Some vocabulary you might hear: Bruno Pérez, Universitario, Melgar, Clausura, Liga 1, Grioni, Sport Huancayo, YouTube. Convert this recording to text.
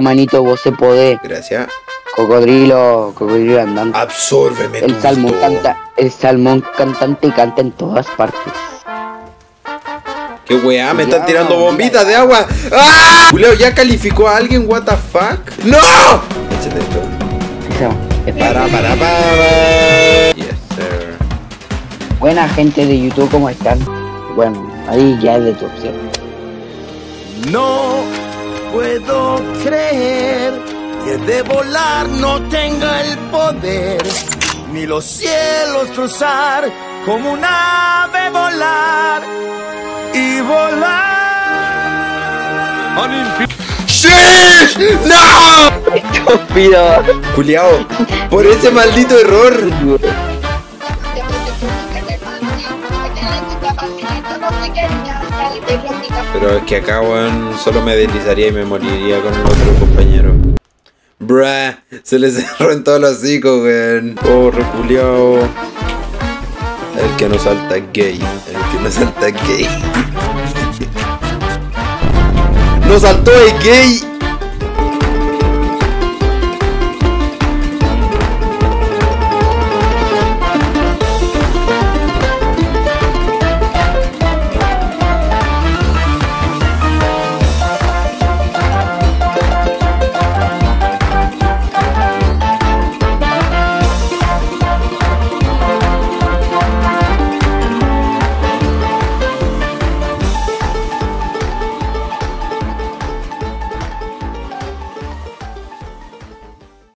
Manito, vos se podés. Gracias. Cocodrilo, cocodrilo andante. Absórbeme. El salmón canta, el salmón cantante canta en todas partes. ¡Qué weá! ¡Me están tirando bombitas de agua! ¡Ah! Julio, ¿ya calificó a alguien? ¿What the fuck? ¡No! Échate esto. Para. Yes, sir. Buena gente de YouTube, ¿cómo están? Bueno, ahí ya es de tu opción. No puedo creer que de volar no tenga el poder, ni los cielos cruzar como un ave volar. Y volar. ¡Sí! ¡No! ¡Estúpido! Juliao, por ese maldito error. Pero es que acá, weón, solo me deslizaría y me moriría con el otro compañero. Bruh, se le cerró en todos los hocicos, weón. Porro, Juliao. El que no salta gay. El que no salta gay. No saltó el gay